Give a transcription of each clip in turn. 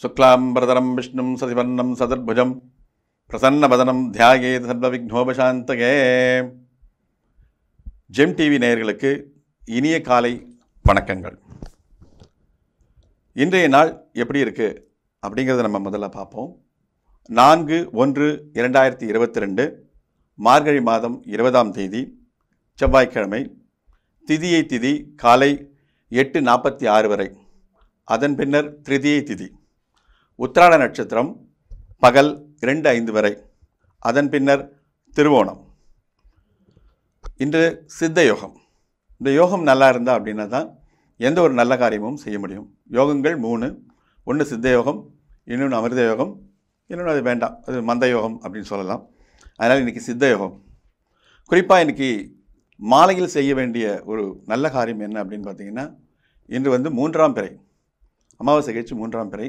Suklam Bradaram Vishnum Sativanam Sadarbhujam Prasanna Badanam Dhyayet Sarvavignobashantage GEM TV நேயர்களுக்கு இனிய காலை வணக்கங்கள். இன்றைய நாள் எப்படி இருக்கு அப்படிங்கறத நம்ம முதல்ல பாப்போம். 4/1/2022 மார்கழி மாதம் 20ஆம் தேதி செவ்வாய்க்கிழமை திதியை திதி காலை 8:46 வரை அதன் பின்னர் திரிதியை திதி உத்திராட நட்சத்திரம் பகல் 2:05 வரை அதன் பின்னர் திருவோணம் இன்று சித்த யோகம் இந்த யோகம் நல்லா இருந்தா அப்படினா தான் எந்த ஒரு நல்ல காரியமும் செய்ய முடியும் யோகங்கள் 3 ஒன்னு சித்த யோகம் இன்னொன்னு அமிர்த யோகம் இன்னொன்னு அது வேண்டாம் அது மந்த யோகம் அப்படினு சொல்லலாம் அதனால இன்னைக்கு சித்த யோகம் குறிப்பா இன்னைக்கு மாலையில் செய்ய வேண்டிய ஒரு நல்ல காரியம் என்ன அப்படினு பாத்தீங்கன்னா இன்று வந்து 3ஆம் பிறை அமாவாசை கேச்சு 3ஆம் பிறை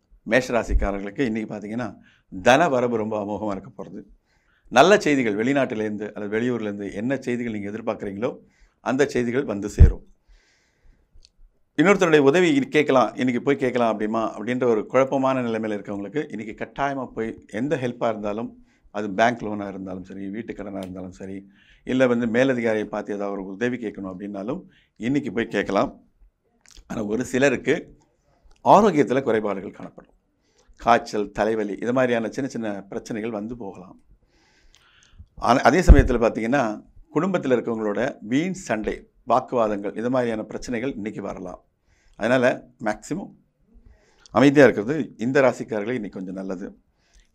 Mesha Rasi Karaka in Patina, Dana Baraburumba Mohamarka Pordu. நல்ல செய்திகள் வெளிநாட்டில இருந்து அல்லது வெளியூர்ல இருந்து என்ன செய்திகள் நீங்க எதிர்பார்க்கறீங்களோ அந்த செய்திகள் வந்து சேரும். இன்னொருத்தருடைய உதவி கேட்கலாம் இன்னைக்கு போய் கேட்கலாம் அப்படிமா அப்படின்ற ஒரு குழப்பமான நிலைமையில இருக்கவங்களுக்கு இன்னைக்கு கட்டாயமா போய் எந்த ஹெல்ப்பா இருந்தாலும் அது bank loan இருந்தாலும் சரி வீட்டு கடனா இருந்தாலும் சரி இல்ல வந்து மேலதிகாரியை பார்த்து ஏதாவது ஒரு உதவி கேட்கணும் அப்படினாலும் இன்னைக்கு போய் கேட்கலாம். ஆனா ஒரு சிலருக்கு ஆரோக்கியத்துல குறைபாடுகள் காணப்படும். காய்ச்சல் தலைவலி இந்த மாதிரியான சின்ன சின்ன பிரச்சனைகள் வந்து போகலாம். அதே சமயத்தில் பாத்தீங்கன்னா குடும்பத்தில் இருக்கவங்களோட வீண் சண்டை வாக்குவாதங்கள் இந்த மாதிரியான பிரச்சனைகள் இன்னைக்கு வரலாம். அதனால மேக்ஸिमम அமைதியா இருக்குது இந்த ராசிக்காரர்கள் இன்னைக்கு கொஞ்சம் நல்லது.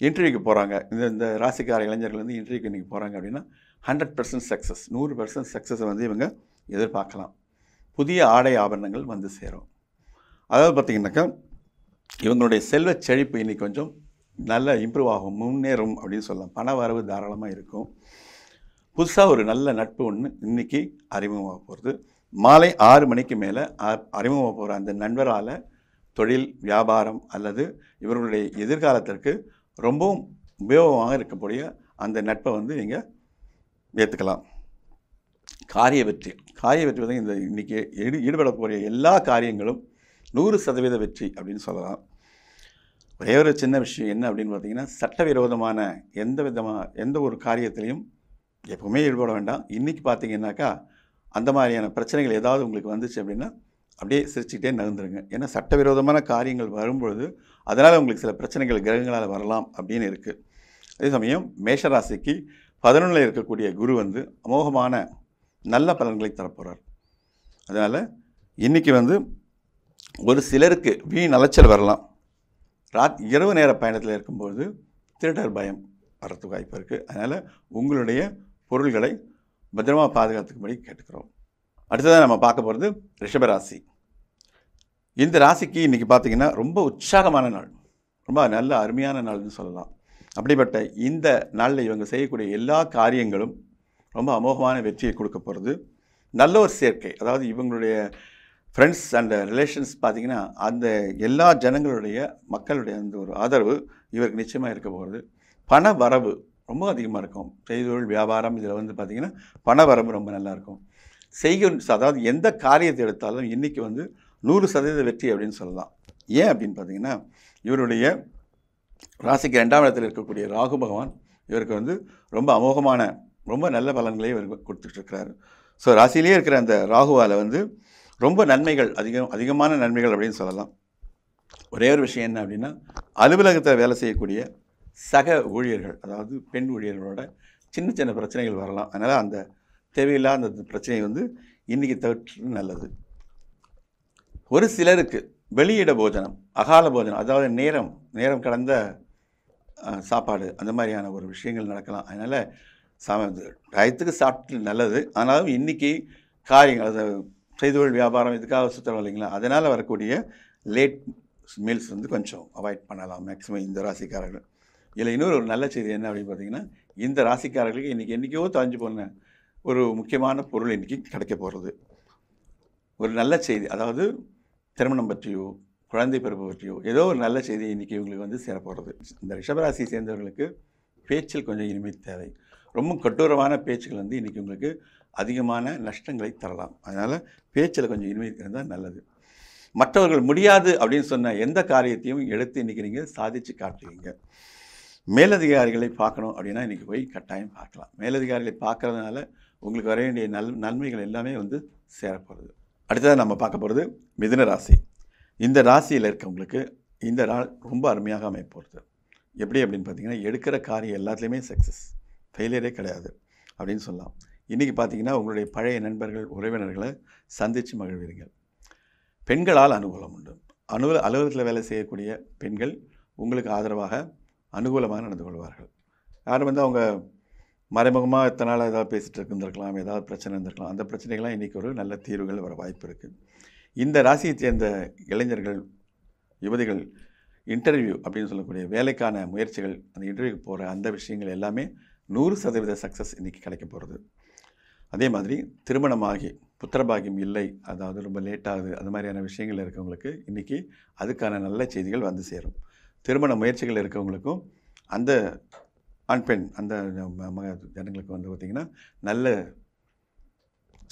இன்டர்வியூக்கு போறாங்க இந்த ராசிக்கார இளைஞர்கள் வந்து இன்டர்வியூக்கு இன்னைக்கு போறாங்க அப்படினா 100% சக்சஸ் 100% சக்சஸ் வந்து இவங்க எதிர்பார்க்கலாம். புதிய ஆடை ஆபரணங்கள் வந்து சேரும். அதாவது பாத்தீங்கன்னா இவங்களுடைய செல்வ செழிப்பு இன்னைக்கு கொஞ்சம் நல்ல இம்ப்ரூவ் ஆகும் முன்னேறும் அப்படி சொல்லலாம் பண வரவு தாராளமா இருக்கும் புதுசா ஒரு நல்ல நட்பு ஒன்னு இன்னைக்கு அறிமுகமாக போறது மாலை 6 மணிக்கு மேல அறிமுகமாக போற அந்த நண்பரால தொழில் வியாபாரம் அல்லது இவருடைய எதிர்காலத்திற்கு ரொம்ப உபயோகமாக இருக்கக்கூடிய அந்த நட்பை வந்து நீங்க ஏத்துக்கலாம் காரிய வெற்றி வந்து இந்த இன்னைக்கு ஈடுபடப் போற எல்லா காரியங்களும் 100% வெற்றி அப்படி சொல்லலாம் ஒரே ஒரு சின்ன விஷயம் என்ன அப்படினு பாத்தீங்கன்னா சட்டவிரோதமான எந்த ஒரு காரியத்திலயும் எப்பவுமே ஈடுபட வேண்டாம் இன்னைக்கு பாத்தீங்கன்னாக்கா அந்த மாதிரியான பிரச்சனைகள் ஏதாவது உங்களுக்கு வந்துச்சு அப்படினா அப்படியே சிரிச்சிட்டே நகந்துருங்க ஏன்னா சட்டவிரோதமான காரியங்கள் வரும்போது அதனால உங்களுக்கு சில பிரச்சனைகள் கிரகங்களால வரலாம் அப்படினு இருக்கு அதே சமயம் மேஷ ராசிக்கு 11ல இருக்கக்கூடிய குரு வந்து அமோகமான நல்ல பலன்களை தரப்போறார் அதனால இன்னைக்கு வந்து ஒரு சிலருக்கு வீண் அலைச்சல் வரலாம் இரவு நேர பயணத்துல இருக்கும்போது திருடர் பயம் வரது வாய்ப்பு இருக்கு அதனால உங்களுடைய பொருள்களை பத்திரமா பாதுகாத்துக்கும்படி கேட்கிறோம் அடுத்ததா நம்ம பார்க்க போறது ரிஷப ராசி இந்த ராசிக்கு இன்னைக்கு பாத்தீங்கன்னா ரொம்ப உற்சாகமான நாள் ரொம்ப நல்ல அருமையான நாள்னு சொல்லலாம் அப்படிப்பட்ட இந்த நாள்ல இவங்க செய்யக்கூடிய எல்லா காரியங்களும் ரொம்ப அமோகமான வெற்றியை கொடுக்க போறது நல்ல ஒரு சேர்க்கை அதாவது இவங்களுடைய Friends and relations பாத்தீங்கன்னா அந்த எல்லா ஜனங்களுடைய மக்களுடைய அந்த ஒரு ஆதரவு இவருக்கு நிச்சயமா இருக்க போறது பண வரவு ரொம்ப அதிகமா இருக்கும் செய்தொழில் வியாபாரம் இதெல்லாம் வந்து பாத்தீங்கன்னா பண வரவு ரொம்ப நல்லா இருக்கும் அதாவது எந்த காரியத்தை எடுத்தாலும் இன்னைக்கு வந்து 100% வெற்றி அப்படினு சொல்லலாம் ஏன் அப்படினு பாத்தீங்கன்னா இவருடைய ராசிக்கு 2ஆம் இடத்துல இருக்கக்கூடிய ராகு பகவான் இவருக்கு வந்து ரொம்ப அமோகமான ரொம்ப நல்ல பலன்களை இவருக்கு கொடுத்துட்டு இருக்காரு சோ ராசியிலே இருக்கிற அந்த ராகுவால வந்து ரொம்ப நன்மைகள் அதிகமான நன்மைகள் அப்படினு சொல்லலாம் ஒரே ஒரு விஷயம் என்ன அப்படினா அலுவலகத்தில் வேலை செய்யக்கூடிய சக ஊழியர்கள் அதாவது பெண் ஊழியர்களோட சின்ன சின்ன பிரச்சனைகள் வரலாம் அதனால அந்த தேவையில்லாத அந்த பிரச்சனை வந்து இன்னைக்கு தவிர்த்து நல்லது ஒரு சிலருக்கு வெளியிட போஜனம் அகால போஜனம் அதாவது நேரம் கடந்த சாப்பாடு அந்த மாதிரியான ஒரு விஷயங்கள் நடக்கலாம் அதனால சாயத்துக்கு சாப்பிட்டு நல்லது ஆனாலும் இன்னைக்கு காரியங்கள் செய்தொழில் வியாபாரம் இதுக்காக சுத்தம் இல்லைங்களா அதனால வரக்கூடிய லேட் meals வந்து கொஞ்சம் அவாய்ட் பண்ணலாம் மேக்ஸிமம் இந்த ராசிக்காரர்கள். இல்ல இன்னொரு ஒரு நல்ல செய்தி என்ன அப்படி பாத்தீங்கன்னா இந்த ராசிக்காரர்களுக்கு இன்னைக்கோ தாஞ்சு போன ஒரு முக்கியமான பொருள் இன்னைக்கு கிடைக்க போறது. ஒரு நல்ல செய்தி அதாவது திருமணம் பற்றியோ குழந்தை பிறப்பு பற்றியோ ஏதோ ஒரு நல்ல செய்தி இன்னைக்கு உங்களுக்கு வந்து சேர போறது. இந்த ரிஷப ராசி சேர்ந்தவர்களுக்கு பேச்சில் கொஞ்சம் இனிமை தேவை. ரொம்ப கட்டூரமான பேச்சுகள் வந்து இன்னைக்கு உங்களுக்கு அதிகமான நஷ்டங்களை தரலாம். அதனால பேச்சில் கொஞ்சம் இனிமை இருந்தால் நல்லது. மற்றவர்கள் முடியாது அப்படின்னு சொன்ன எந்த காரியத்தையும் எடுத்து இன்றைக்கி நீங்கள் சாதித்து காட்டுவீங்க. மேலதிகாரிகளை பார்க்கணும் அப்படின்னா இன்றைக்கி போய் கட்டாயம் பார்க்கலாம். மேலதிகாரிகளை பார்க்கறதுனால உங்களுக்கு வர வேண்டிய நன்மைகள் எல்லாமே வந்து சேரப்போகிறது. அடுத்ததாக நம்ம பார்க்க போகிறது மிதுன ராசி. இந்த ராசியில் இருக்கவங்களுக்கு இந்த நாள் ரொம்ப அருமையாக அமைப்போகிறது. எப்படி அப்படின்னு பார்த்தீங்கன்னா எடுக்கிற காரியம் எல்லாத்துலேயுமே சக்ஸஸ், ஃபெயிலியரே கிடையாது அப்படின்னு சொல்லலாம். இன்றைக்கி பார்த்தீங்கன்னா உங்களுடைய பழைய நண்பர்கள் உறவினர்களை சந்தித்து மகிழ்வீர்கள். பெண்களால் அனுகூலம் உண்டு. அலுவலகத்தில் வேலை செய்யக்கூடிய பெண்கள் உங்களுக்கு ஆதரவாக அனுகூலமாக நடந்து கொள்வார்கள். யாரும் வந்து அவங்க மறைமுகமாக இத்தனை நாள் ஏதாவது பேசிகிட்டு இருந்திருக்கலாம், ஏதாவது பிரச்சனை இருந்திருக்கலாம். அந்த பிரச்சனைகள்லாம் இன்றைக்கி ஒரு நல்ல தீர்வுகள் வர வாய்ப்பு இருக்குது. இந்த ராசியை சேர்ந்த இளைஞர்கள் யுவதிகள் இன்டர்வியூ அப்படின்னு சொல்லக்கூடிய வேலைக்கான முயற்சிகள், அந்த இன்டர்வியூக்கு போகிற அந்த விஷயங்கள் எல்லாமே 100% சக்ஸஸ் இன்றைக்கி கிடைக்க போகிறது. அதே மாதிரி திருமணமாகி புத்திரபாகியம் இல்லை, அதாவது ரொம்ப லேட்டாகுது, அது மாதிரியான விஷயங்கள் இருக்கவங்களுக்கு இன்றைக்கி அதுக்கான நல்ல செய்திகள் வந்து சேரும். திருமண முயற்சிகள் இருக்கவங்களுக்கும் அந்த ஆண் பெண் அந்த ஜனங்களுக்கு வந்து பார்த்திங்கன்னா நல்ல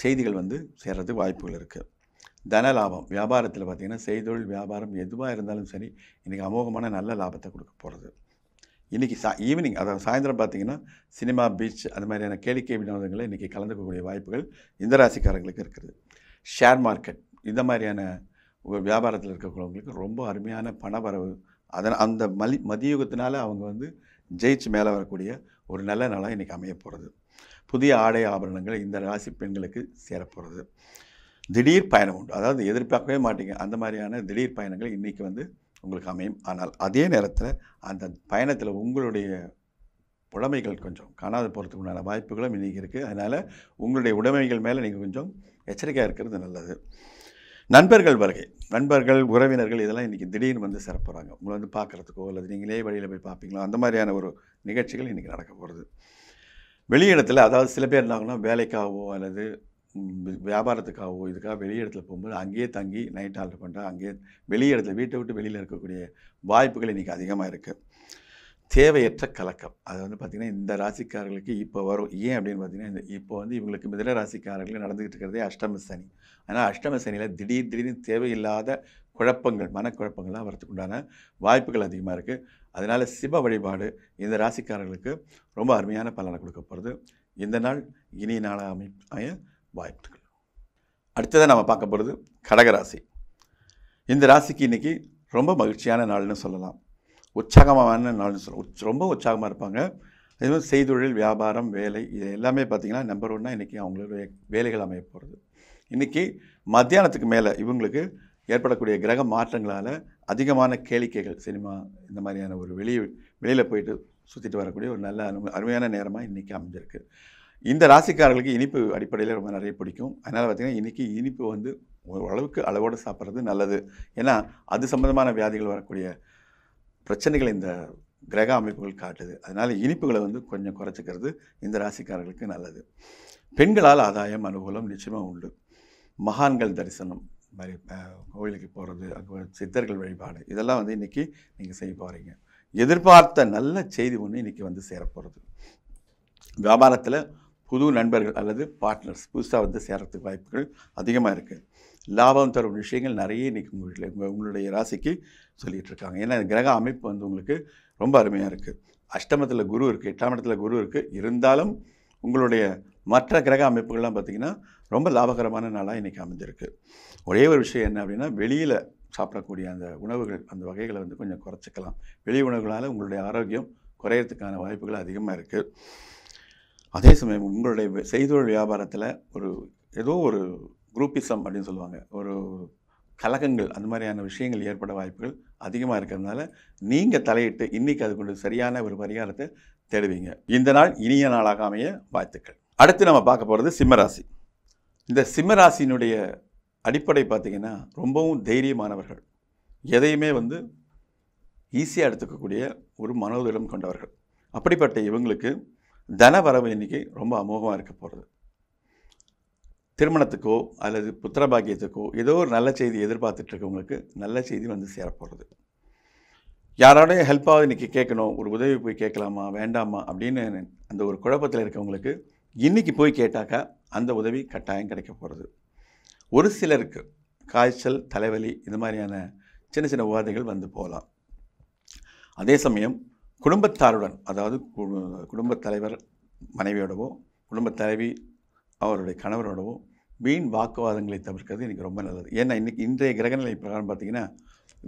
செய்திகள் வந்து சேர்கிறதுக்கு வாய்ப்புகள் இருக்குது. தன லாபம் வியாபாரத்தில் பார்த்திங்கன்னா செய்தொழில் வியாபாரம் எதுவாக இருந்தாலும் சரி இன்றைக்கி அமோகமான நல்ல லாபத்தை கொடுக்க போகிறது. இன்றைக்கி ஈவினிங் அதாவது சாயந்தரம் பார்த்திங்கன்னா சினிமா, பீச், அது மாதிரியான கேளிக்கை வினோதங்களில் இன்றைக்கி கலந்துக்கக்கூடிய வாய்ப்புகள் இந்த ராசிக்காரங்களுக்கு இருக்குது. ஷேர் மார்க்கெட் இந்த மாதிரியான வியாபாரத்தில் இருக்கக்கூடியவங்களுக்கு ரொம்ப அருமையான பணவரவு, அதன் அந்த மதியுகத்தினால அவங்க வந்து ஜெயிச்சு மேலே வரக்கூடிய ஒரு நல்ல நாளாக இன்றைக்கி அமைய போகிறது. புதிய ஆடை ஆபரணங்கள் இந்த ராசி பெண்களுக்கு சேரப்போகிறது. திடீர் பயணம் உண்டு, அதாவது எதிர்பார்க்கவே மாட்டீங்க அந்த மாதிரியான திடீர் பயணங்கள் இன்றைக்கி வந்து உங்களுக்கு அமையும். ஆனால் அதே நேரத்தில் அந்த பயணத்தில் உங்களுடைய உடைமைகள் கொஞ்சம் காணாத போகிறதுக்கு உண்டான வாய்ப்புகளும் இன்றைக்கி இருக்குது. அதனால் உங்களுடைய உடைமைகள் மேலே நீங்கள் கொஞ்சம் எச்சரிக்கையாக இருக்கிறது நல்லது. நண்பர்கள் வருகை, நண்பர்கள் உறவினர்கள் இதெல்லாம் இன்றைக்கி திடீர்னு வந்து சேரப்போகிறாங்க. உங்களை வந்து பார்க்குறதுக்கோ அல்லது நீங்களே வழியில் போய் பார்ப்பீங்களோ அந்த மாதிரியான ஒரு நிகழ்ச்சிகள் இன்றைக்கி நடக்க போகிறது. வெளியிடத்தில் அதாவது சில பேர் என்னாகனா வேலைக்காகவோ அல்லது வியாபாரத்துக்காகவோ இதுக்காக வெளியிடத்துல போகும்போது அங்கேயே தங்கி நைட் ஆல்ட் பண்ணுறா, அங்கேயே வெளியிடத்துல வீட்டை விட்டு வெளியில் இருக்கக்கூடிய வாய்ப்புகள் இன்றைக்கி அதிகமாக இருக்குது. தேவையற்ற கலக்கம் அது வந்து பார்த்திங்கன்னா இந்த ராசிக்காரர்களுக்கு இப்போ வரும். ஏன் அப்படின்னு பார்த்திங்கன்னா இப்போ வந்து இவங்களுக்கு மிதுன ராசிக்காரர்களுக்கு நடந்துக்கிட்டு இருக்கிறதே அஷ்டம சனி. ஆனால் அஷ்டம சனியில் திடீர்னு தேவையில்லாத குழப்பங்கள், மனக்குழப்பங்கள்லாம் வரத்துக்கு உண்டான வாய்ப்புகள் அதிகமாக இருக்குது. அதனால் சிவ வழிபாடு இந்த ராசிக்காரர்களுக்கு ரொம்ப அருமையான பலனை கொடுக்க போகிறது. இந்த நாள் இனி நாளாக அமைய வாய்ப்புகள். அடுத்ததாக நம்ம பார்க்க போகிறது கடகராசி. இந்த ராசிக்கு இன்றைக்கி ரொம்ப மகிழ்ச்சியான நாள்னு சொல்லலாம், உற்சாகமான நாள்னு சொல்லலாம். ரொம்ப உற்சாகமாக இருப்பாங்க. அதுவும் செய்தொழில் வியாபாரம் வேலை இது எல்லாமே பார்த்திங்கன்னா நம்பர் 1 இன்றைக்கி அவங்களுடைய வேலைகள் அமைய போகிறது. இன்றைக்கி மத்தியானத்துக்கு மேலே இவங்களுக்கு ஏற்படக்கூடிய கிரக மாற்றங்களால் அதிகமான கேளிக்கைகள், சினிமா இந்த மாதிரியான ஒரு வெளியில் போயிட்டு சுற்றிட்டு வரக்கூடிய ஒரு நல்ல அருமையான நேரமாக இன்றைக்கி அமைஞ்சிருக்கு. இந்த ராசிக்காரர்களுக்கு இனிப்பு அடிப்படையில் ரொம்ப நிறைய பிடிக்கும். அதனால் பார்த்திங்கன்னா இன்றைக்கி இனிப்பு வந்து ஓரளவுக்கு அளவோடு சாப்பிட்றது நல்லது. ஏன்னா அது சம்பந்தமான வியாதிகள் வரக்கூடிய பிரச்சனைகள் இந்த கிரக அமைப்புகள் காட்டுது. அதனால் இனிப்புகளை வந்து கொஞ்சம் குறைச்சிக்கிறது இந்த ராசிக்காரர்களுக்கு நல்லது. பெண்களால் ஆதாயம் அனுகூலம் நிச்சயமாக உண்டு. மகான்கள் தரிசனம் மாதிரி கோவிலுக்கு போகிறது, அங்கே சித்தர்கள் வழிபாடு இதெல்லாம் வந்து இன்றைக்கி நீங்கள் செய்ய போகிறீங்க. எதிர்பார்த்த நல்ல செய்தி ஒன்று இன்றைக்கி வந்து சேரப்போகிறது. வியாபாரத்தில் புது நண்பர்கள் அல்லது பார்ட்னர்ஸ் புதுசாக வந்து சேரத்துக்கு வாய்ப்புகள் அதிகமாக இருக்குது. லாபம் தரும் விஷயங்கள் நிறைய இன்றைக்கி உங்களுடைய ராசிக்கு சொல்லிகிட்டு இருக்காங்க. ஏன்னா கிரக அமைப்பு வந்து உங்களுக்கு ரொம்ப அருமையாக இருக்குது. அஷ்டமத்தில் குரு இருக்குது, 8ஆம் இடத்துல குரு இருக்குது. இருந்தாலும் உங்களுடைய மற்ற கிரக அமைப்புகள்லாம் பார்த்திங்கன்னா ரொம்ப லாபகரமான நாளாக இன்றைக்கி அமைஞ்சிருக்கு. ஒரே ஒரு விஷயம் என்ன அப்படின்னா வெளியில் சாப்பிடக்கூடிய அந்த உணவுகள் அந்த வகைகளை வந்து கொஞ்சம் குறைச்சிக்கலாம். வெளி உணவுகளால் உங்களுடைய ஆரோக்கியம் குறையிறதுக்கான வாய்ப்புகள் அதிகமாக இருக்குது. அதே சமயம் உங்களுடைய செய்தொழில் வியாபாரத்தில் ஒரு ஏதோ ஒரு குரூப்பிசம் அப்படின்னு சொல்லுவாங்க, ஒரு கலகங்கள் அந்த மாதிரியான விஷயங்கள் ஏற்பட வாய்ப்புகள் அதிகமாக இருக்கிறதுனால நீங்கள் தலையிட்டு இன்றைக்கி அது கொண்டு சரியான ஒரு பரிகாரத்தை தேடுவீங்க. இந்த நாள் இனிய நாளாக அமைய வாழ்த்துக்கள். அடுத்து நம்ம பார்க்க போகிறது சிம்மராசி. இந்த சிம்மராசியினுடைய அடிப்படை பார்த்திங்கன்னா ரொம்பவும் தைரியமானவர்கள். எதையுமே வந்து ஈஸியாக எடுத்துக்கக்கூடிய ஒரு மனோதிடம் கொண்டவர்கள். அப்படிப்பட்ட இவங்களுக்கு தன வரவு எண்ணிக்கை ரொம்ப அமோகமாக இருக்க போகிறது. திருமணத்துக்கோ அல்லது புத்திரபாகியத்துக்கோ ஏதோ ஒரு நல்ல செய்தி எதிர்பார்த்துட்ருக்கவங்களுக்கு நல்ல செய்தி வந்து சேரப்போகிறது. யாரோடைய ஹெல்ப்பாக இன்றைக்கி கேட்கணும், ஒரு உதவி போய் கேட்கலாமா வேண்டாமா அப்படின்னு அந்த ஒரு குழப்பத்தில் இருக்கவங்களுக்கு இன்றைக்கி போய் கேட்டாக்கா அந்த உதவி கட்டாயம் கிடைக்க போகிறது. ஒரு சிலருக்கு காய்ச்சல், தலைவலி இந்த மாதிரியான சின்ன சின்ன உபாதைகள் வந்து போகலாம். அதே சமயம் குடும்பத்தாருடன், அதாவது குடும்பத் தலைவர் மனைவியோடவோ குடும்பத் தலைவி அவருடைய கணவரோடவோ வீண் வாக்குவாதங்களை தவிர்க்கிறது இன்றைக்கி ரொம்ப நல்லது. ஏன்னா இன்றைய கிரகநிலை பிரகாரம் பார்த்திங்கன்னா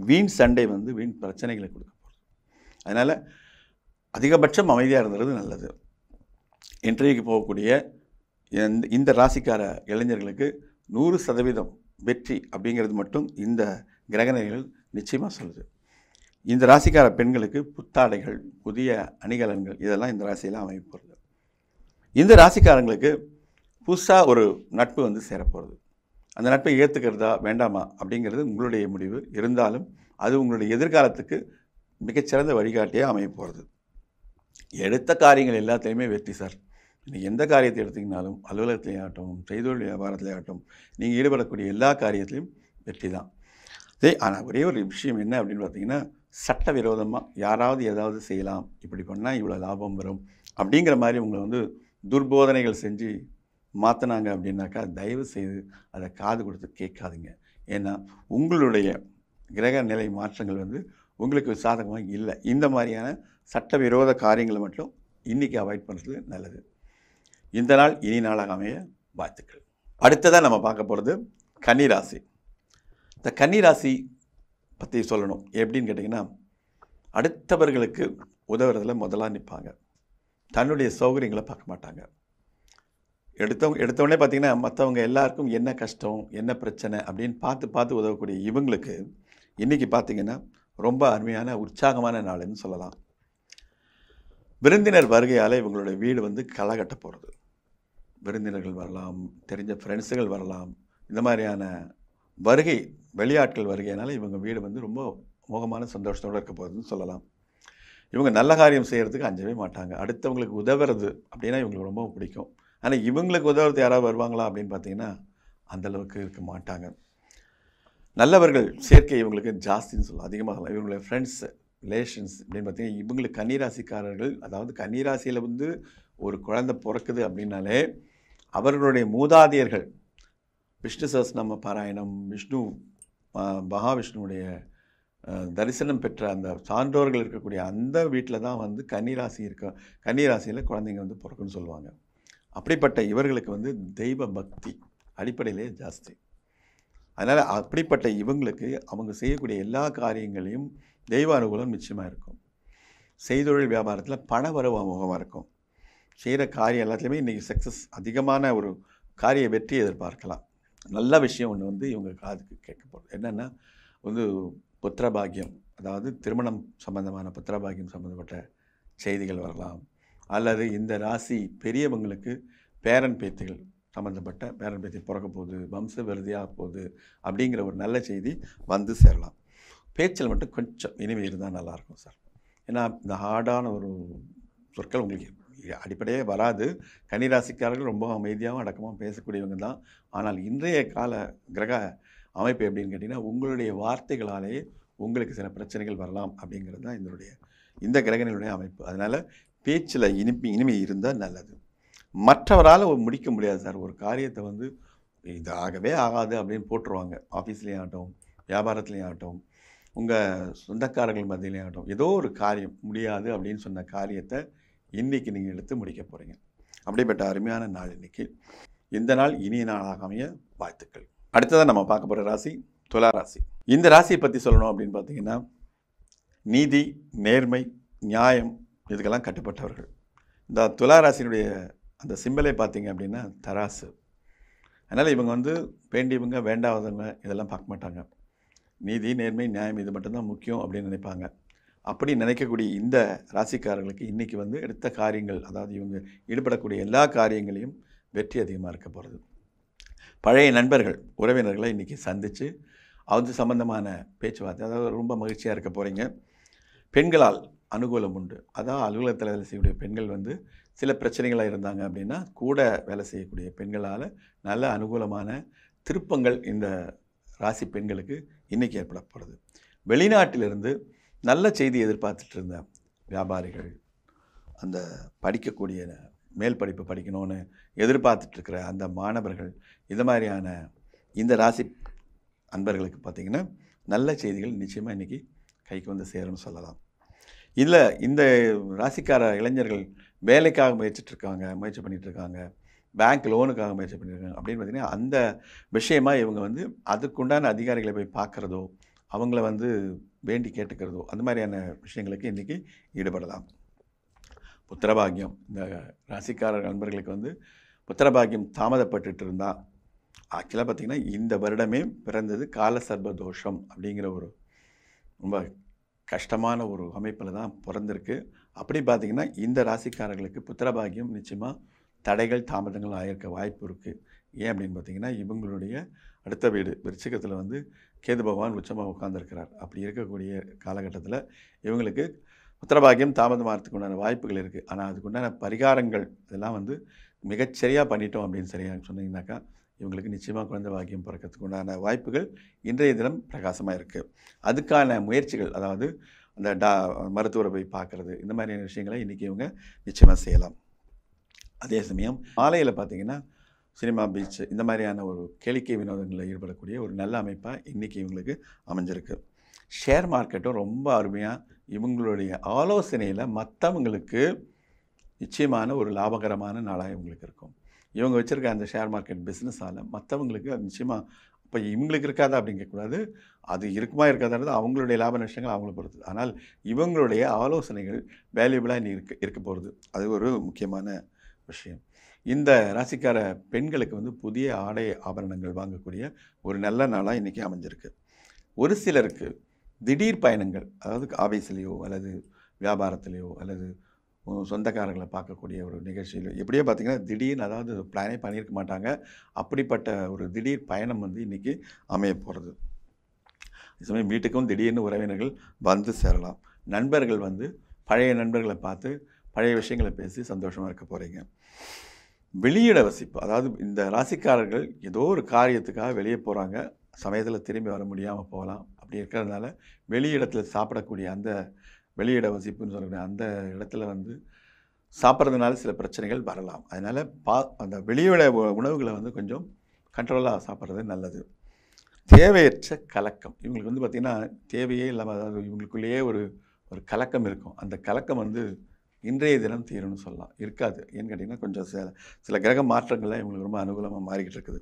வீண் சண்டை வந்து வீண் பிரச்சனைகளை கொடுக்க போகிறது. அதனால் அதிகபட்சம் அமைதியாக இருந்தது நல்லது. இன்றைக்கு போகக்கூடிய இந்த ராசிக்கார இளைஞர்களுக்கு 100% வெற்றி அப்படிங்கிறது மட்டும் இந்த கிரகநிலைகள் நிச்சயமாக சொல்லுது. இந்த ராசிக்கார பெண்களுக்கு புத்தாடைகள், புதிய அணிகலன்கள் இதெல்லாம் இந்த ராசியெல்லாம் அமைப்பது. இந்த ராசிக்காரங்களுக்கு புதுசாக ஒரு நட்பு வந்து சேரப்போகிறது. அந்த நட்பை ஏற்றுக்கிறதா வேண்டாமா அப்படிங்கிறது உங்களுடைய முடிவு. இருந்தாலும் அது உங்களுடைய எதிர்காலத்துக்கு மிகச்சிறந்த வழிகாட்டியாக அமைப்போகிறது. எடுத்த காரியங்கள் எல்லாத்துலேயுமே வெற்றி சார். நீங்கள் எந்த காரியத்தை எடுத்திங்கனாலும், அலுவலகத்திலேயாகட்டும், செய்தொழில் வியாபாரத்திலேயாகட்டும், நீங்கள் ஈடுபடக்கூடிய எல்லா காரியத்திலையும் வெற்றி தான். அதே ஆனால் ஒரே ஒரு விஷயம் என்ன அப்படின்னு பார்த்திங்கன்னா, சட்டவிரோதமாக யாராவது ஏதாவது செய்யலாம், இப்படி பண்ணால் இவ்வளோ லாபம் வரும் அப்படிங்கிற மாதிரி உங்களை வந்து துர்போதனைகள் செஞ்சு மாற்றினாங்க அப்படின்னாக்கா தயவு செய்து அதை காது கொடுத்து கேட்காதுங்க. ஏன்னா உங்களுடைய கிரக நிலை மாற்றங்கள் வந்து உங்களுக்கு சாதகமாக இல்லை. இந்த மாதிரியான சட்டவிரோத காரியங்களை மட்டும் இன்றைக்கி அவாய்ட் பண்ணுறது நல்லது. இந்த நாள் இனி நாளாக அமைய வாழ்த்துக்கள். அடுத்ததாக நம்ம பார்க்க போகிறது கன்னிராசி. இந்த கன்னிராசி பற்றி சொல்லணும் எப்படின்னு கேட்டிங்கன்னா, அடுத்தவர்களுக்கு உதவுறதுல முதலாக நிற்பாங்க. தன்னுடைய சௌகரியங்களை பார்க்க மாட்டாங்க. எடுத்தவொடனே பார்த்திங்கன்னா மற்றவங்க எல்லாருக்கும் என்ன கஷ்டம் என்ன பிரச்சனை அப்படின்னு பார்த்து உதவக்கூடிய இவங்களுக்கு இன்றைக்கி பார்த்திங்கன்னா ரொம்ப அருமையான உற்சாகமான நாள்னு சொல்லலாம். விருந்தினர் வருகையால் இவங்களுடைய வீடு வந்து களை கட்ட போகிறது. விருந்தினர்கள் வரலாம், தெரிஞ்ச ஃப்ரெண்ட்ஸுகள் வரலாம். இந்த மாதிரியான வருகை, வெளியாட்கள் வருகையினால இவங்க வீடு வந்து ரொம்ப மோகமான சந்தோஷத்தோடு இருக்க போகிறதுன்னு சொல்லலாம். இவங்க நல்ல காரியம் செய்கிறதுக்கு அஞ்சவே மாட்டாங்க. அடுத்தவங்களுக்கு உதவுறது அப்படின்னா இவங்களுக்கு ரொம்ப பிடிக்கும். ஆனால் இவங்களுக்கு உதவுறது யாராவது வருவாங்களா அப்படின்னு பார்த்திங்கன்னா அந்தளவுக்கு இருக்க மாட்டாங்க. நல்லவர்கள் சேர்க்கை இவங்களுக்கு ஜாஸ்தின்னு சொல்லலாம், அதிகமாக சொல்லலாம். இவங்களுடைய ஃப்ரெண்ட்ஸ், ரிலேஷன்ஸ் இப்படின்னு பார்த்திங்கன்னா இவங்களுக்கு கன்னிராசிக்காரர்கள், அதாவது கன்னிராசியில் வந்து ஒரு குழந்தை பிறக்குது அப்படின்னாலே அவர்களுடைய மூதாதையர்கள் விஷ்ணு சஹஸ்ரநாம பாராயணம், விஷ்ணு மகாவிஷ்ணுடைய தரிசனம் பெற்ற அந்த சான்றோர்கள் இருக்கக்கூடிய அந்த வீட்டில் தான் வந்து கன்னிராசியில் குழந்தைங்க வந்து பிறக்குன்னு சொல்லுவாங்க. அப்படிப்பட்ட இவர்களுக்கு வந்து தெய்வ பக்தி அடிப்படையிலே ஜாஸ்தி. அதனால் அப்படிப்பட்ட இவங்களுக்கு அவங்க செய்யக்கூடிய எல்லா காரியங்களையும் தெய்வ அனுகூலம் நிச்சயமாக இருக்கும். செய்தொழில் வியாபாரத்தில் பண வரவு அமோகமாக இருக்கும். செய்கிற காரியம் எல்லாத்துலேயுமே இன்றைக்கி சக்ஸஸ், அதிகமான ஒரு காரிய வெற்றி எதிர்பார்க்கலாம். நல்ல விஷயம் ஒன்று வந்து இவங்க காதுக்கு கேட்க போகிறது என்னென்னா வந்து புத்திரபாகியம், அதாவது திருமணம் சம்பந்தமான புத்திரபாகியம் சம்மந்தப்பட்ட செய்திகள் வரலாம். அல்லது இந்த ராசி பெரியவங்களுக்கு பேரன் பேத்திகள் சம்மந்தப்பட்ட பேரன் பேத்தி பிறக்க போகுது, வம்ச விருதியாக போகுது அப்படிங்கிற ஒரு நல்ல செய்தி வந்து சேரலாம். பேச்சில் மட்டும் கொஞ்சம் இனிமை இருந்தால் நல்லாயிருக்கும் சார். ஏன்னா இந்த ஹார்டான ஒரு சொற்கள் உங்களுக்கு அடிப்படையே வராது. கன்னிராசிக்காரர்கள் ரொம்ப அமைதியாகவும் அடக்கமாக பேசக்கூடியவங்க தான். ஆனால் இன்றைய கால கிரக அமைப்பு எப்படின்னு கேட்டிங்கன்னா உங்களுடைய வார்த்தைகளாலேயே உங்களுக்கு சில பிரச்சனைகள் வரலாம் அப்படிங்கிறது தான் இந்த கிரகங்களுடைய அமைப்பு. அதனால் பேச்சில் இனிமை இருந்தால் நல்லது. மற்றவரால் முடிக்க முடியாது சார். ஒரு காரியத்தை வந்து இது ஆகவே ஆகாது அப்படின்னு போட்டுருவாங்க. ஆஃபீஸ்லேயும் ஆகட்டும், வியாபாரத்துலேயும் ஆகட்டும், உங்கள் சொந்தக்காரர்கள் மத்தியிலையும் ஆகட்டும், ஏதோ ஒரு காரியம் முடியாது அப்படின்னு சொன்ன காரியத்தை இன்றைக்கி நீங்கள் எடுத்து முடிக்க போகிறீங்க. அப்படிப்பட்ட அருமையான நாள் இன்றைக்கி. இந்த நாள் இனிய நாளாக அமைய வாழ்த்துக்கள். அடுத்ததான் நம்ம பார்க்க போகிற ராசி துலா ராசி. இந்த ராசியை பற்றி சொல்லணும் அப்படின்னு பார்த்திங்கன்னா நீதி, நேர்மை, நியாயம் இதுக்கெல்லாம் கட்டுப்பட்டவர்கள். இந்த துலா ராசியினுடைய அந்த சிம்பலை பார்த்திங்க அப்படின்னா தராசு. அதனால் இவங்க வந்து வேண்டியவங்க வேண்டாதவங்க இதெல்லாம் பார்க்க மாட்டாங்க. நீதி, நேர்மை, நியாயம் இது மட்டும்தான் முக்கியம் அப்படின்னு நினைப்பாங்க. அப்படி நினைக்கக்கூடிய இந்த ராசிக்காரர்களுக்கு இன்றைக்கி வந்து எடுத்த காரியங்கள், அதாவது இவங்க ஈடுபடக்கூடிய எல்லா காரியங்களையும் வெற்றி அதிகமாக இருக்க போகிறது. பழைய நண்பர்கள், உறவினர்களை இன்றைக்கி சந்தித்து அது சம்பந்தமான பேச்சுவார்த்தை. அதாவது ரொம்ப மகிழ்ச்சியாக இருக்க போகிறீங்க. பெண்களால் அனுகூலம் உண்டு. அதாவது அலுவலகத்தில் வேலை செய்யக்கூடிய பெண்கள் வந்து சில பிரச்சனைகளாக இருந்தாங்க அப்படின்னா கூட வேலை செய்யக்கூடிய பெண்களால் நல்ல அனுகூலமான திருப்பங்கள் இந்த ராசி பெண்களுக்கு இன்றைக்கி ஏற்பட போகிறது. வெளிநாட்டிலிருந்து நல்ல செய்தி எதிர்பார்த்துட்டு இருந்த வியாபாரிகள், அந்த படிக்கக்கூடிய மேல் படிப்பு படிக்கணும்னு எதிர்பார்த்துட்ருக்கிற அந்த மாணவர்கள், இது மாதிரியான இந்த ராசி அன்பர்களுக்கு பார்த்திங்கன்னா நல்ல செய்திகள் நிச்சயமாக இன்றைக்கி கைக்கு வந்து சேரும்னு சொல்லலாம். இல்லை இந்த ராசிக்கார இளைஞர்கள் வேலைக்காக முயற்சி பண்ணிகிட்ருக்காங்க, பேங்க் லோனுக்காக முயற்சி பண்ணியிருக்காங்க அப்படின்னு பார்த்திங்கன்னா அந்த விஷயமாக இவங்க வந்து அதுக்குண்டான அதிகாரிகளை போய் பார்க்குறதோ, அவங்கள வந்து வேண்டி கேட்டுக்கிறதோ, அந்த மாதிரியான விஷயங்களுக்கு இன்றைக்கி ஈடுபடலாம். புத்திரபாகியம், இந்த ராசிக்காரர் நண்பர்களுக்கு வந்து புத்திரபாகியம் தாமதப்பட்டுட்டு இருந்தால் ஆக்சுவலாக பார்த்திங்கன்னா இந்த வருடமே பிறந்தது காலசர்ப தோஷம் அப்படிங்கிற ஒரு ரொம்ப கஷ்டமான ஒரு அமைப்பில் தான் பிறந்திருக்கு. அப்படி பார்த்திங்கன்னா இந்த ராசிக்காரர்களுக்கு புத்திரபாகியம் நிச்சயமாக தடைகள் தாமதங்கள் ஆகியிருக்க வாய்ப்பு இருக்குது. ஏன் அப்படின்னு பார்த்திங்கன்னா இவங்களுடைய அடுத்த வீடு விருச்சிகத்தில் வந்து கேது பகவான் உச்சமாக உட்கார்ந்துருக்கிறார். அப்படி இருக்கக்கூடிய காலகட்டத்தில் இவங்களுக்கு உத்தரபாகியம் தாமதமாகிறதுக்கு உண்டான வாய்ப்புகள் இருக்குது. ஆனால் அதுக்குண்டான பரிகாரங்கள் இதெல்லாம் வந்து மிகச்சரியாக பண்ணிட்டோம் அப்படின்னு சரியாக சொன்னீங்கன்னாக்கா இவங்களுக்கு நிச்சயமாக குழந்தை பாக்கியம் பிறக்கிறதுக்கு உண்டான வாய்ப்புகள் இன்றைய தினம் பிரகாசமாக இருக்குது. அதுக்கான முயற்சிகள், அதாவது அந்த மருத்துவரை போய் பார்க்குறது, இந்த மாதிரியான விஷயங்களை இன்றைக்கி இவங்க நிச்சயமாக செய்யலாம். அதே சமயம் மாலையில் பார்த்திங்கன்னா சினிமா, பீச், இந்த மாதிரியான ஒரு கேளிக்கை வினோதங்களில் ஈடுபடக்கூடிய ஒரு நல்ல அமைப்பாக இன்றைக்கி இவங்களுக்கு அமைஞ்சிருக்கு. ஷேர் மார்க்கெட்டும் ரொம்ப அருமையாக இவங்களுடைய ஆலோசனையில் மற்றவங்களுக்கு நிச்சயமான ஒரு லாபகரமான நாளாக இவங்களுக்கு இருக்கும். இவங்க வச்சுருக்க அந்த ஷேர் மார்க்கெட் பிஸ்னஸால் மற்றவங்களுக்கு அது நிச்சயமாக, இப்போ இவங்களுக்கு இருக்காதா அப்படிங்கக்கூடாது, அது இருக்குமா இருக்காதானது அவங்களுடைய லாப நஷ்டங்கள் அவங்கள பொறுத்து. ஆனால் இவங்களுடைய ஆலோசனைகள் வேல்யூபிளாக நீ இருக்க போகிறது. அது ஒரு முக்கியமான விஷயம். இந்த ராசிக்கார பெண்களுக்கு வந்து புதிய ஆடை ஆபரணங்கள் வாங்கக்கூடிய ஒரு நல்ல நாளாக இன்றைக்கி அமைஞ்சிருக்கு. ஒரு சிலருக்கு திடீர் பயணங்கள், அதாவது ஆஃபீஸ்லேயோ அல்லது வியாபாரத்துலேயோ அல்லது சொந்தக்காரர்களை பார்க்கக்கூடிய ஒரு நிகழ்ச்சியிலோ எப்படியோ பார்த்திங்கன்னா திடீர்னு, அதாவது பிளானே பண்ணியிருக்க மாட்டாங்க, அப்படிப்பட்ட ஒரு திடீர் பயணம் வந்து இன்றைக்கி அமைய போகிறது. அதே சமயம் வீட்டுக்கும் திடீர்னு உறவினர்கள் வந்து சேரலாம். நண்பர்கள் வந்து பழைய நண்பர்களை பார்த்து பழைய விஷயங்களை பேசி சந்தோஷமாக இருக்க போகிறீங்க. வெளியிட வசிப்பு, அதாவது இந்த ராசிக்காரர்கள் ஏதோ ஒரு காரியத்துக்காக வெளியே போகிறாங்க, சமயத்தில் திரும்பி வர முடியாமல் போகலாம். அப்படி இருக்கிறதுனால வெளியிடத்துல சாப்பிடக்கூடிய அந்த வெளியிட வசிப்புன்னு சொல்லக்கூடிய அந்த இடத்துல வந்து சாப்பிட்றதுனால சில பிரச்சனைகள் வரலாம். அதனால் அந்த வெளியிட உணவுகளை வந்து கொஞ்சம் கண்ட்ரோலாக சாப்பிட்றது நல்லது. தேவையற்ற கலக்கம், இவங்களுக்கு வந்து பார்த்திங்கன்னா தேவையே இல்லாமல், அதாவது இவங்களுக்குள்ளேயே ஒரு கலக்கம் இருக்கும். அந்த கலக்கம் வந்து இன்றைய தினம் தீரும்னு சொல்லலாம். இருக்காது ஏன்னு கேட்டிங்கன்னா கொஞ்சம் சில கிரக மாற்றங்கள்லாம் இவங்களுக்கு ரொம்ப அனுகூலமாக மாறிக்கிட்டு இருக்குது.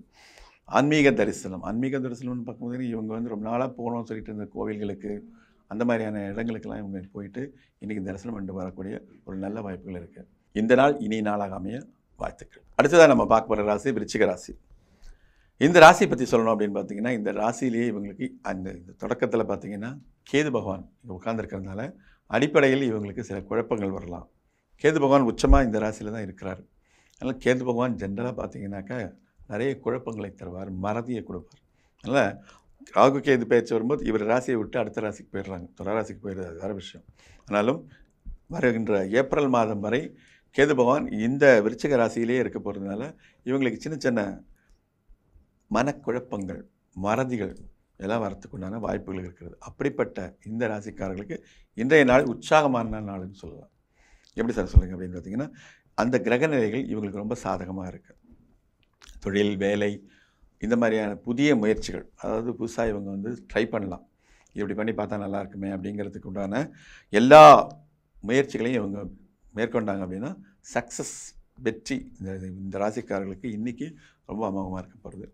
ஆன்மீக தரிசனம், ஆன்மீக தரிசனம்னு பார்க்கும்போது இவங்க வந்து ரொம்ப நாளாக போகணும்னு சொல்லிட்டு இருந்த கோவில்களுக்கு, அந்த மாதிரியான இடங்களுக்கெல்லாம் இவங்க போயிட்டு இன்றைக்கி தரிசனம் பண்ணிட்டு வரக்கூடிய ஒரு நல்ல வாய்ப்புகள் இருக்குது. இந்த நாள் இனி நாளாக அமைய வாழ்த்துக்கள். அடுத்ததாக நம்ம பார்க்க போகிற ராசி விருச்சிக ராசி. இந்த ராசியை பற்றி சொல்லணும் அப்படின்னு பார்த்திங்கன்னா இந்த ராசியிலேயே இவங்களுக்கு அந்த தொடக்கத்தில் பார்த்திங்கன்னா கேது பகவான் உட்கார்ந்துருக்கிறதுனால அடிப்படையில் இவங்களுக்கு சில குழப்பங்கள் வரலாம். கேது பகவான் உச்சமாக இந்த ராசியில் தான் இருக்கிறார். அதனால் கேது பகவான் ஜென்ரலாக பார்த்திங்கனாக்கா நிறைய குழப்பங்களை தருவார், மறதியை கொடுப்பார். அதனால் ராகு கேது பேச்சு வரும்போது இவர் ராசியை விட்டு அடுத்த ராசிக்கு போயிடுறாங்க, துளராசிக்கு போயிடுறது வேறு விஷயம். ஆனாலும் வருகின்ற ஏப்ரல் மாதம் வரை கேது பகவான் இந்த விருச்சிக ராசியிலே இருக்க போகிறதுனால இவங்களுக்கு சின்ன சின்ன மனக்குழப்பங்கள், மறதிகள் எல்லாம் வரத்துக்குண்டான வாய்ப்புகள் இருக்கிறது. அப்படிப்பட்ட இந்த ராசிக்காரர்களுக்கு இன்றைய நாள் உற்சாகமான நாள்னு சொல்லலாம். எப்படி சார் சொல்லுங்கள் அப்படின்னு பார்த்திங்கன்னா அந்த கிரகநிலைகள் இவங்களுக்கு ரொம்ப சாதகமாக இருக்குது. தொழில், வேலை, இந்த மாதிரியான புதிய முயற்சிகள், அதாவது புதுசாக இவங்க வந்து ட்ரை பண்ணலாம், இப்படி பண்ணி பார்த்தா நல்லா இருக்குமே அப்படிங்கிறதுக்கு உண்டான எல்லா முயற்சிகளையும் இவங்க மேற்கொண்டாங்க அப்படின்னா சக்ஸஸ், வெற்றி இந்த ராசிக்காரர்களுக்கு இன்றைக்கி ரொம்ப அமோகமாக இருக்கப்படுது.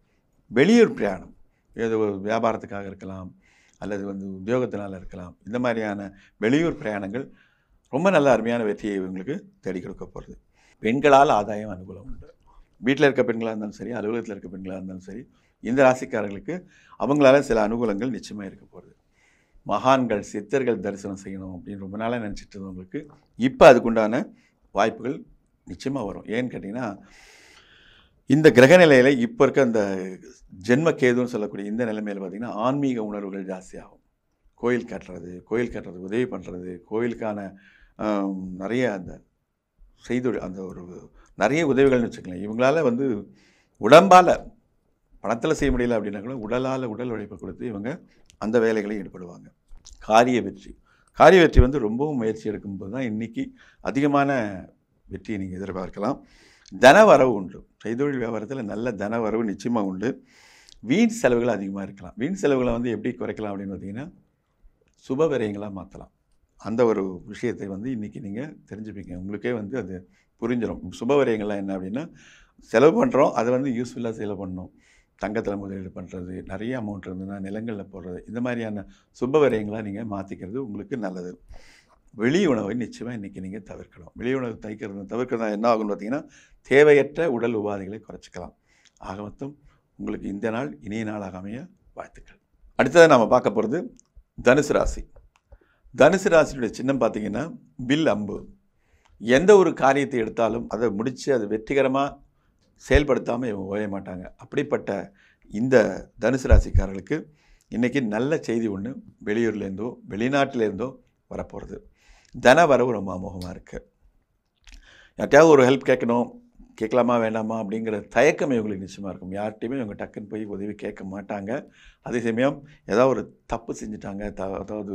வெளியூர் பிரயாணம், ஏதோ ஒரு வியாபாரத்துக்காக இருக்கலாம் அல்லது வந்து உத்தியோகத்தினால் இருக்கலாம், இந்த மாதிரியான வெளியூர் பிரயாணங்கள் ரொம்ப நல்ல அருமையான வெற்றியை இவங்களுக்கு தேடி கொடுக்க போகிறது. பெண்களால் ஆதாயம் அனுகூலம் உண்டு. வீட்டில் இருக்க பெண்களாக இருந்தாலும் சரி, அலுவலகத்தில் இருக்க பெண்களாக இருந்தாலும் சரி, இந்த ராசிக்காரர்களுக்கு அவங்களால சில அனுகூலங்கள் நிச்சயமாக இருக்க போகிறது. மகான்கள், சித்தர்கள் தரிசனம் செய்யணும் அப்படின்னு ரொம்ப நாளாக நினச்சிட்டு இருந்தவங்களுக்கு இப்போ அதுக்குண்டான வாய்ப்புகள் நிச்சயமாக வரும். ஏன்னு கேட்டிங்கன்னா இந்த கிரக நிலையில இப்போ இருக்க அந்த ஜென்ம கேதுன்னு சொல்லக்கூடிய இந்த நிலைமையில பார்த்தீங்கன்னா ஆன்மீக உணர்வுகள் ஜாஸ்தியாகும். கோயில் கட்டுறது உதவி பண்ணுறது, கோயிலுக்கான நிறைய அந்த செய்து அந்த ஒரு நிறைய உதவிகள்னு வச்சுக்கலாம். இவங்களால் வந்து உடம்பால் பணத்தில் செய்ய முடியல அப்படின்னா கூட உடலால் உடல் உழைப்பை கொடுத்து இவங்க அந்த வேலைகளை ஈடுபடுவாங்க. காரிய வெற்றி வந்து ரொம்பவும் முயற்சி எடுக்கும்போது தான் இன்றைக்கி அதிகமான வெற்றியை நீங்கள் எதிர்பார்க்கலாம். தனவரவு உண்டு, செய்தொழில் வியாபாரத்தில் நல்ல தனவரவு நிச்சயமாக உண்டு. வீண் செலவுகள் அதிகமாக இருக்கலாம். வீண் செலவுகளை வந்து எப்படி குறைக்கலாம் அப்படின்னு பார்த்தீங்கன்னா சுப விரயங்களாக மாற்றலாம். அந்த ஒரு விஷயத்தை வந்து இன்றைக்கி நீங்கள் தெரிஞ்சுப்பீங்க, உங்களுக்கே வந்து அது புரிஞ்சிடும். சுப விரயங்கள்லாம் என்ன அப்படின்னா செலவு பண்ணுறோம், அதை வந்து யூஸ்ஃபுல்லாக செலவு பண்ணணும். தங்கத்தில் முதலீடு பண்ணுறது, நிறைய அமௌண்ட் இருந்ததுன்னா நிலங்களில் போடுறது, இந்த மாதிரியான சுப விரயங்களாக நீங்கள் மாற்றிக்கிறது உங்களுக்கு நல்லது. வெளி உணவை நிச்சயமாக இன்றைக்கி நீங்கள் தவிர்க்கணும். வெளி உணவு தவிர்க்கிறதுனா என்ன ஆகும்னு பார்த்தீங்கன்னா தேவையற்ற உடல் உபாதைகளை குறைச்சிக்கலாம். ஆக மொத்தம் உங்களுக்கு இந்த நாள் இனிய நாளாக அமைய வாழ்த்துக்கள். அடுத்ததை நாம் பார்க்க போகிறது தனுசு ராசி. தனுசு ராசியுடைய சின்னம் பார்த்திங்கன்னா வில் அம்பு. எந்த ஒரு காரியத்தை எடுத்தாலும் அதை முடித்து அது வெற்றிகரமாக செயல்படுத்தாமல் இவங்க ஓய மாட்டாங்க. அப்படிப்பட்ட இந்த தனுசு ராசிக்காரர்களுக்கு இன்றைக்கி நல்ல செய்தி ஒன்று வெளியூர்லேருந்தோ வெளிநாட்டிலேருந்தோ வரப்போகிறது. தனவரவு ரொம்ப அமோகமாக இருக்குது. யார்கிட்டையாவது ஒரு ஹெல்ப் கேட்கலாமா வேண்டாமா அப்படிங்கிற தயக்கம் இவங்களுக்கு நிச்சயமாக இருக்கும். யார்கிட்டையுமே இவங்க டக்குன்னு போய் உதவி கேட்க மாட்டாங்க. அதே சமயம் ஏதாவது ஒரு தப்பு செஞ்சுட்டாங்க, அதாவது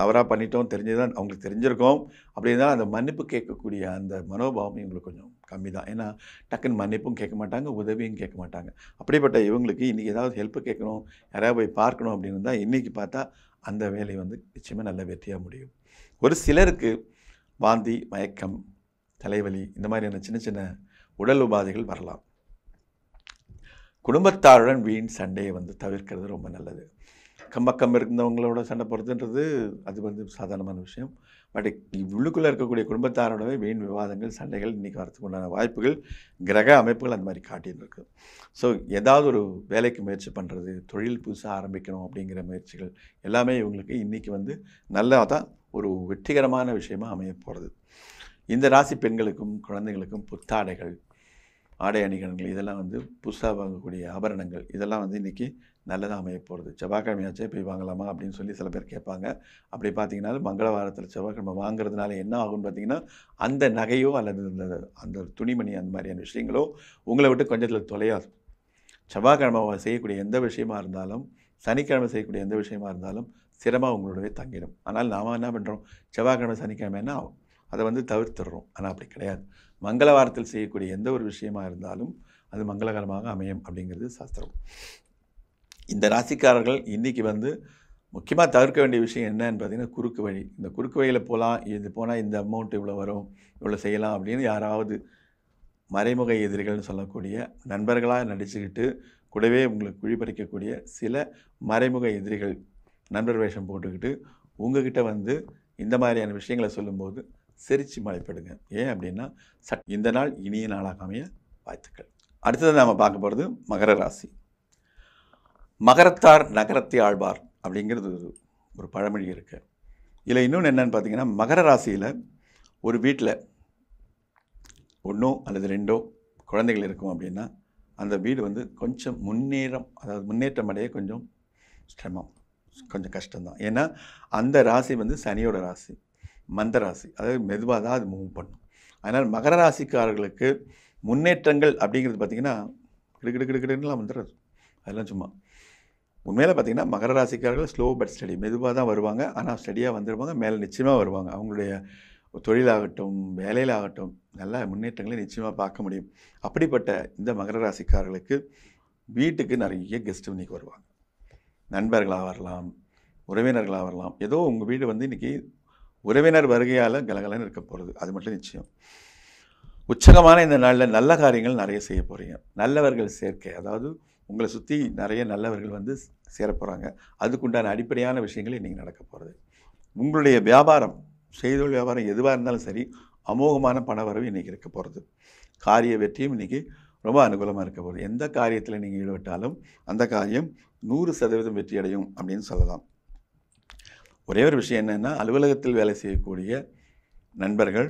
தவறாக பண்ணிட்டோம், தெரிஞ்சுதான் அவங்களுக்கு தெரிஞ்சிருக்கோம் அப்படின்னா அந்த மன்னிப்பு கேட்கக்கூடிய அந்த மனோபாவம் இவங்களுக்கு கொஞ்சம் கம்மி தான். ஏன்னா டக்குன்னு மன்னிப்பும் கேட்க மாட்டாங்க, உதவியும் கேட்க மாட்டாங்க. அப்படிப்பட்ட இவங்களுக்கு இன்றைக்கி ஏதாவது ஹெல்ப்பு கேட்கணும், யாராவது போய் பார்க்கணும் அப்படின்னு இருந்தால் இன்றைக்கி பார்த்தா அந்த வேலை வந்து நிச்சயமாக நல்ல வெற்றியாக முடியும். ஒரு சிலருக்கு வாந்தி, மயக்கம், தலைவலி, இந்த மாதிரியான சின்ன சின்ன உடல் உபாதைகள் வரலாம். குடும்பத்தாருடன் வீண் சண்டையை வந்து தவிர்க்கிறது ரொம்ப நல்லது. கம்பக்கம் இருந்தவங்களோட சண்டை போடுறதுன்றது அது வந்து சாதாரணமான விஷயம். பட் உள்ளுக்குள்ளே இருக்கக்கூடிய குடும்பத்தாரோடவே வீண் விவாதங்கள், சண்டைகள் இன்றைக்கி வரத்துக்கு உண்டான வாய்ப்புகள் கிரக அமைப்புகள் அந்த மாதிரி காட்டின்னு இருக்கு. ஸோ ஏதாவது ஒரு வேலைக்கு முயற்சி பண்ணுறது, தொழில் புதுசாக ஆரம்பிக்கணும் அப்படிங்கிற முயற்சிகள் எல்லாமே இவங்களுக்கு இன்றைக்கி வந்து நல்லா தான் ஒரு வெற்றிகரமான விஷயமாக அமைய போகிறது. இந்த ராசி பெண்களுக்கும் குழந்தைகளுக்கும் புத்தாடைகள், ஆடை அணிகலன்கள், இதெல்லாம் வந்து புதுசாக வாங்கக்கூடிய ஆபரணங்கள், இதெல்லாம் வந்து இன்றைக்கி நல்லதாக அமைய போகிறது. செவ்வாய்க்கிழமையாச்சே போய் வாங்கலாமா அப்படின்னு சொல்லி சில பேர் கேட்பாங்க. அப்படி பார்த்தீங்கன்னாலும் மங்களவாரத்தில் செவ்வாய்க்கிழமை வாங்குறதுனால என்ன ஆகும்னு பார்த்தீங்கன்னா அந்த நகையோ அல்லது அந்த துணிமணி அந்த மாதிரியான விஷயங்களோ உங்களை விட்டு கொஞ்சத்தில் தொலையாது. செவ்வாய்க்கிழமை செய்யக்கூடிய எந்த விஷயமா இருந்தாலும், சனிக்கிழமை செய்யக்கூடிய எந்த விஷயமா இருந்தாலும் சிரமமாக உங்களோடவே தங்கிடும். ஆனால் நாம் என்ன பண்ணுறோம், செவ்வாய்க்கிழமை சனிக்கிழமைன்னா அதை வந்து தவிர்த்துடுறோம். ஆனால் அப்படி கிடையாது. மங்களவாரத்தில் செய்யக்கூடிய எந்த ஒரு விஷயமாக இருந்தாலும் அது மங்களகரமாக அமையும் அப்படிங்கிறது சாஸ்திரம். இந்த ராசிக்காரர்கள் இன்றைக்கி வந்து முக்கியமாக தவிர்க்க வேண்டிய விஷயம் என்னன்னு பார்த்தீங்கன்னா குறுக்கு வழி. இந்த குறுக்கு வழியில் போகலாம், இது போனால் இந்த அமௌண்ட் இவ்வளோ வரும், இவ்வளோ செய்யலாம் அப்படின்னு யாராவது மறைமுக எதிரிகள்னு சொல்லக்கூடிய நண்பர்களாக நடிச்சுக்கிட்டு கூடவே உங்களுக்கு குழிபறிக்கக்கூடிய சில மறைமுக எதிரிகள் நண்பர் வேஷம் போட்டுக்கிட்டு உங்ககிட்ட வந்து இந்த மாதிரியான விஷயங்களை சொல்லும்போது சிரித்து மழைப்படுங்க. ஏன் அப்படின்னா இந்த நாள் இனிய நாளாக அமைய வாழ்த்துக்கள். அடுத்தது நாம் பார்க்க போகிறது மகர ராசி. மகரத்தார் நகரத்தை ஆழ்வார் அப்படிங்கிறது ஒரு பழமொழி இருக்குது. இதில் இன்னொன்று என்னென்னு பார்த்தீங்கன்னா மகர ராசியில் ஒரு வீட்டில் ஒன்றோ அல்லது ரெண்டோ குழந்தைகள் இருக்கும் அப்படின்னா அந்த வீடு வந்து கொஞ்சம் முன்னேற்றம் அடைய கொஞ்சம் சிரமம், கொஞ்சம் கஷ்டம்தான். ஏன்னா அந்த ராசி வந்து சனியோட ராசி, மந்த ராசி, அதாவது மெதுவாக தான் அது மூவ் பண்ணும். அதனால் மகர ராசிக்காரர்களுக்கு முன்னேற்றங்கள் அப்படிங்கிறது பார்த்திங்கன்னா கிடுக்கிடுக்கிடுக்கிடுலாம் வந்துடுறது. அதெல்லாம் சும்மா உண்மையில் பார்த்திங்கன்னா மகர ராசிக்காரர்கள் ஸ்லோ பட் ஸ்டடி, மெதுவாக தான் வருவாங்க. ஆனால் ஸ்டடியாக வந்துடுவாங்க, மேலே நிச்சயமாக வருவாங்க. அவங்களுடைய தொழிலாகட்டும் வேலையிலாகட்டும் நல்ல முன்னேற்றங்களை நிச்சயமாக பார்க்க முடியும். அப்படிப்பட்ட இந்த மகர ராசிக்காரர்களுக்கு வீட்டுக்கு நிறைய கெஸ்ட்டு இன்றைக்கி வருவாங்க. நண்பர்களாக வரலாம், உறவினர்களாக வரலாம். ஏதோ உங்கள் வீடு வந்து இன்றைக்கி உறவினர் வருகையால் கலகலன்னு இருக்க போகிறது, அது மட்டும் நிச்சயம். உற்சாகமான இந்த நாளில் நல்ல காரியங்கள் நிறைய செய்ய போகிறீங்க. நல்லவர்கள் சேர்க்கை, அதாவது உங்களை சுற்றி நிறைய நல்லவர்கள் வந்து சேர போகிறாங்க. அதுக்குண்டான அடிப்படையான விஷயங்கள் இன்றைக்கி நடக்க போகிறது. உங்களுடைய வியாபாரம், செய்தொழில் வியாபாரம் எதுவாக இருந்தாலும் சரி, அமோகமான பணவரவு இன்றைக்கி இருக்க போகிறது. காரிய வெற்றியும் இன்றைக்கி ரொம்ப அனுகூலமாக இருக்க போகுது. எந்த காரியத்தில் நீங்கள் ஈடுபட்டாலும் அந்த காரியம் 100% வெற்றி அடையும் அப்படின்னு சொல்லலாம். ஒரே ஒரு விஷயம் என்னென்னா அலுவலகத்தில் வேலை செய்யக்கூடிய நண்பர்கள்,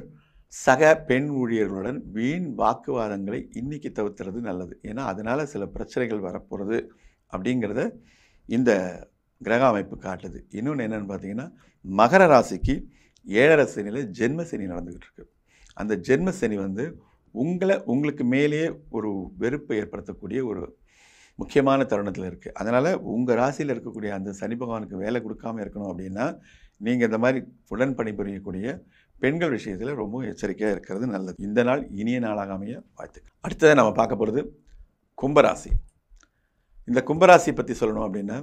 சக பெண் ஊழியர்களுடன் வீண் வாக்குவாதங்களை இன்னைக்கு தவிர்த்துறது நல்லது. ஏன்னா அதனால் சில பிரச்சனைகள் வரப்போகிறது அப்படிங்கிறத இந்த கிரக அமைப்பு காட்டுது. இன்னொன்று என்னென்னு பார்த்தீங்கன்னா, மகர ராசிக்கு 7.5 சனியில் ஜென்மசனி நடந்துக்கிட்டு இருக்கு. அந்த ஜென்மசனி உங்களுக்கு மேலேயே ஒரு வெறுப்பை ஏற்படுத்தக்கூடிய ஒரு முக்கியமான தருணத்தில் இருக்குது. அதனால் உங்கள் ராசியில் இருக்கக்கூடிய அந்த சனி பகவானுக்கு வேலை கொடுக்காமல் இருக்கணும் அப்படின்னா நீங்கள் இந்த மாதிரி உடன் பணிபுரியக்கூடிய பெண்கள் விஷயத்தில் ரொம்ப எச்சரிக்கையாக இருக்கிறது நல்லது. இந்த நாள் இனிய நாளாக அமைய வாழ்த்துக்கள். அடுத்ததை நம்ம பார்க்க போகிறது கும்பராசி. இந்த கும்பராசி பற்றி சொல்லணும் அப்படின்னா,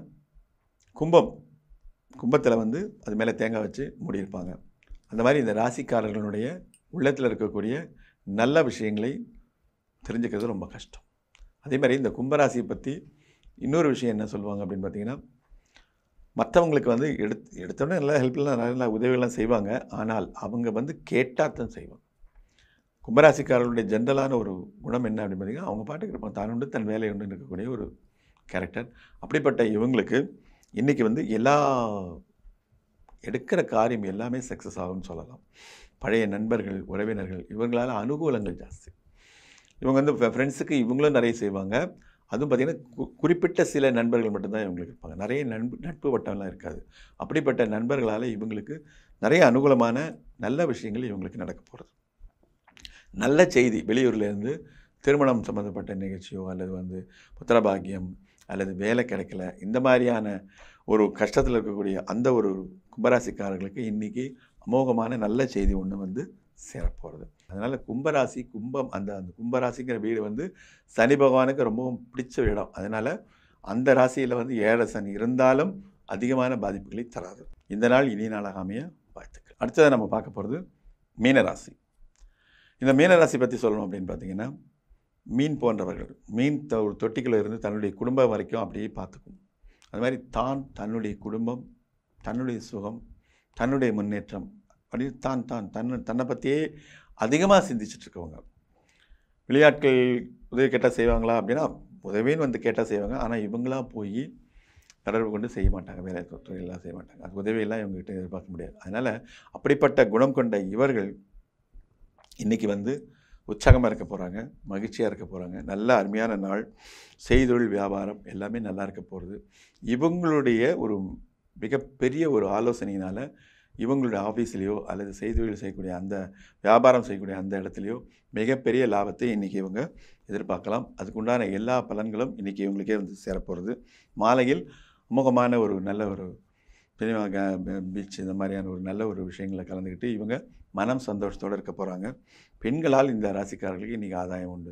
கும்பத்தில் அது மேலே தேங்காய் வச்சு மூடியிருப்பாங்க. அந்த மாதிரி இந்த ராசிக்காரர்களுடைய உள்ளத்தில் இருக்கக்கூடிய நல்ல விஷயங்களை தெரிஞ்சுக்கிறது ரொம்ப கஷ்டம். அதே மாதிரி இந்த கும்பராசியை பற்றி இன்னொரு விஷயம் என்ன சொல்லுவாங்க அப்படின்னு பார்த்தீங்கன்னா, மற்றவங்களுக்கு எடுத்தோடனே நல்லா ஹெல்ப்லாம் நல்லா உதவிகள்லாம் செய்வாங்க. ஆனால் அவங்க கேட்டார்த்தம் செய்வாங்க. கும்பராசிக்காரர்களுடைய ஜென்ரலான ஒரு குணம் என்ன அப்படின்னு பார்த்தீங்கன்னா, அவங்க பாட்டுக்கு இருப்பாங்க, தான் உண்டு தன் வேலை உண்டு இருக்கக்கூடிய ஒரு கேரக்டர். அப்படிப்பட்ட இவங்களுக்கு இன்றைக்கி எடுக்கிற காரியம் எல்லாமே சக்ஸஸ் ஆகும்னு சொல்லலாம். பழைய நண்பர்கள், உறவினர்கள், இவங்களால் அனுகூலங்கள் ஜாஸ்தி. இவங்க ஃப்ரெண்ட்ஸுக்கு இவங்களும் நிறைய செய்வாங்க. அதுவும் பார்த்திங்கன்னா குறிப்பிட்ட சில நண்பர்கள் மட்டும்தான் இவங்களுக்கு இருப்பாங்க. நிறைய நட்பு வட்டம்லாம் இருக்காது. அப்படிப்பட்ட நண்பர்களால் இவங்களுக்கு நிறைய அனுகூலமான நல்ல விஷயங்கள் இவங்களுக்கு நடக்க போகிறது. நல்ல செய்தி வெளியூர்லேருந்து, திருமணம் சம்மந்தப்பட்ட நிகழ்ச்சியோ அல்லது புத்திரபாகியம் அல்லது வேலை கிடைக்கல, இந்த மாதிரியான ஒரு கஷ்டத்தில் இருக்கக்கூடிய அந்த ஒரு கும்பராசிக்காரர்களுக்கு இன்றைக்கி அமோகமான நல்ல செய்தி ஒன்று சேரப்போகிறது. அதனால் அந்த கும்பராசிங்கிற வீடு சனி பகவானுக்கு ரொம்பவும் பிடிச்ச இடம். அதனால் அந்த ராசியில் 7 சனி இருந்தாலும் அதிகமான பாதிப்புகளை தராது. இந்த நாள் இனி நாளாக அமைய வாழ்த்துக்கள். அடுத்ததை நம்ம பார்க்க போகிறது மீனராசி. இந்த மீனராசி பற்றி சொல்லணும் அப்படின்னு பார்த்தீங்கன்னா, மீன் போன்றவர்கள் மீன் ஒரு தொட்டிக்குள்ளே இருந்து தன்னுடைய குடும்பம் வரைக்கும் அப்படியே பார்த்துக்கும். அது மாதிரி தன்னுடைய குடும்பம், தன்னுடைய சுகம், தன்னுடைய முன்னேற்றம் அப்படி தன்னை பற்றியே அதிகமாக சிந்திச்சிட்ருக்கவங்க. விளையாட்கள் உதவி கேட்டால் செய்வாங்களா அப்படின்னா, உதவின்னு கேட்டால் செய்வாங்க. ஆனால் இவங்களாம் போய் தொடர்பு கொண்டு செய்ய மாட்டாங்க. வேலை தொழிலெல்லாம் செய்ய மாட்டாங்க. அது உதவியெல்லாம் இவங்ககிட்ட எதிர்பார்க்க முடியாது. அதனால் அப்படிப்பட்ட குணம் கொண்ட இவர்கள் இன்றைக்கி உற்சாகமாக இருக்க போகிறாங்க, மகிழ்ச்சியாக இருக்க போகிறாங்க. நல்ல அருமையான நாள். செய்தொழில், வியாபாரம் எல்லாமே நல்லா இருக்க போகிறது. இவங்களுடைய ஒரு மிகப்பெரிய ஒரு ஆலோசனையினால் இவங்களுடைய ஆஃபீஸ்லேயோ அல்லது செய்தொழில் செய்யக்கூடிய அந்த வியாபாரம் செய்யக்கூடிய அந்த இடத்துலையோ மிகப்பெரிய லாபத்தை இன்றைக்கி இவங்க எதிர்பார்க்கலாம். அதுக்குண்டான எல்லா பலன்களும் இன்றைக்கி இவங்களுக்கே சேரப்போகிறது. மாலையில் அமோகமான ஒரு நல்ல ஒரு சினிமா, பீச், இந்த மாதிரியான ஒரு நல்ல ஒரு விஷயங்களை கலந்துக்கிட்டு இவங்க மனம் சந்தோஷத்தோடு இருக்க போகிறாங்க. பெண்களால் இந்த ராசிக்காரர்களுக்கு இன்றைக்கி ஆதாயம் உண்டு.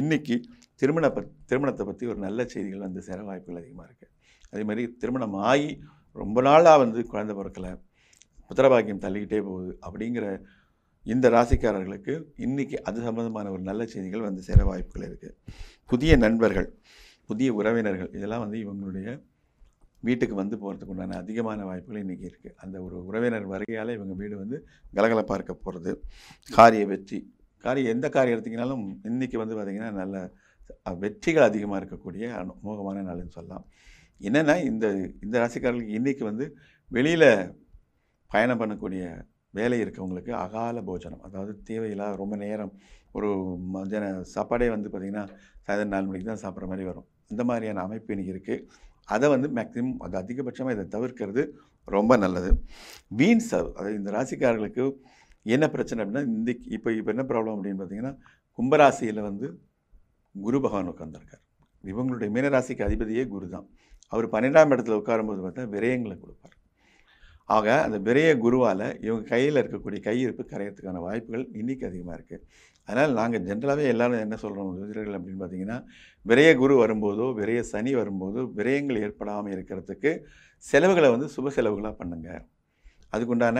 இன்றைக்கி திருமணத்தை பற்றி ஒரு நல்ல செய்திகள் சேர வாய்ப்புகள் அதிகமாக இருக்குது. அதே மாதிரி திருமணம் ஆகி ரொம்ப நாளாக குழந்தை பிறக்கலை, புத்திரபாக்கியம் தள்ளிக்கிட்டே போகுது அப்படிங்கிற இந்த ராசிக்காரர்களுக்கு இன்றைக்கி அது சம்பந்தமான ஒரு நல்ல செய்திகள் சேர வாய்ப்புகள் இருக்குது. புதிய நண்பர்கள், புதிய உறவினர்கள் இதெல்லாம் இவங்களுடைய வீட்டுக்கு போகிறதுக்கு உண்டான அதிகமான வாய்ப்புகள் இன்றைக்கி இருக்குது. அந்த ஒரு உறவினர் வருகையால் இவங்க வீடு கலகலப்பாக இருக்க போகிறது. காரிய வெற்றி, எந்த காரியம் எடுத்திங்கனாலும் இன்றைக்கி பார்த்திங்கன்னா நல்ல வெற்றிகள் அதிகமாக இருக்கக்கூடிய அமோகமான நாள்னு சொல்லலாம். என்னென்னா இந்த ராசிக்காரர்களுக்கு இன்றைக்கி வெளியில் பயணம் பண்ணக்கூடிய வேலை இருக்கவங்களுக்கு அகால போஜனம், அதாவது தேவையில்லாத ரொம்ப நேரம் ஒரு மதியான சாப்பாடே பார்த்திங்கன்னா சாயந்தரம் 4 மணிக்கு தான் சாப்பிட்ற மாதிரி வரும். இந்த மாதிரியான அமைப்பு இன்றைக்கி இருக்குது. அதை மேக்ஸிமம் அது அதிகபட்சமாக இதை தவிர்க்கிறது ரொம்ப நல்லது. வீண் செலவு, அதாவது இந்த ராசிக்காரர்களுக்கு என்ன பிரச்சனை அப்படின்னா, இப்போ என்ன ப்ராப்ளம் அப்படின்னு பார்த்தீங்கன்னா, கும்பராசியில் குரு பகவான் உட்கார்ந்திருக்கார். இவங்களுடைய மீனராசிக்கு அதிபதியே குரு தான். அவர் 12ஆம் இடத்துல உட்காரும்போது பார்த்தா விரயங்களை கொடுப்பார். ஆக அந்த விரய குருவால் இவங்க கையில் இருக்கக்கூடிய கையிருப்பு கரையிறதுக்கான வாய்ப்புகள் இன்றைக்கி அதிகமாக இருக்குது. அதனால் நாங்கள் ஜென்ரலாகவே எல்லோரும் என்ன சொல்கிறோம் ஜோதிடர்கள் அப்படின்னு பார்த்தீங்கன்னா, விரய குரு வரும்போதோ விரய சனி வரும்போதோ விரயங்கள் ஏற்படாமல் இருக்கிறதுக்கு செலவுகளை சுப செலவுகளாக பண்ணுங்கள். அதுக்குண்டான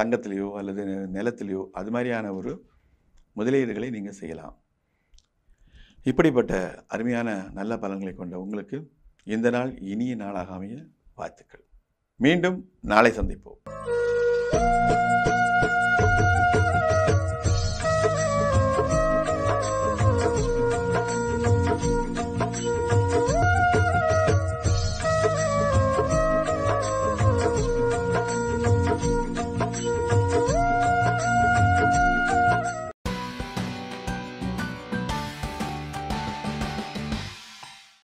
தங்கத்திலையோ அல்லது நிலத்திலையோ அது மாதிரியான ஒரு முதலீடுகளை நீங்கள் செய்யலாம். இப்படிப்பட்ட அருமையான நல்ல பலன்களை கொண்ட உங்களுக்கு இந்த நாள் இனிய நாளாக அமைய வாழ்த்துக்கள். மீண்டும் நாளை சந்திப்போம்.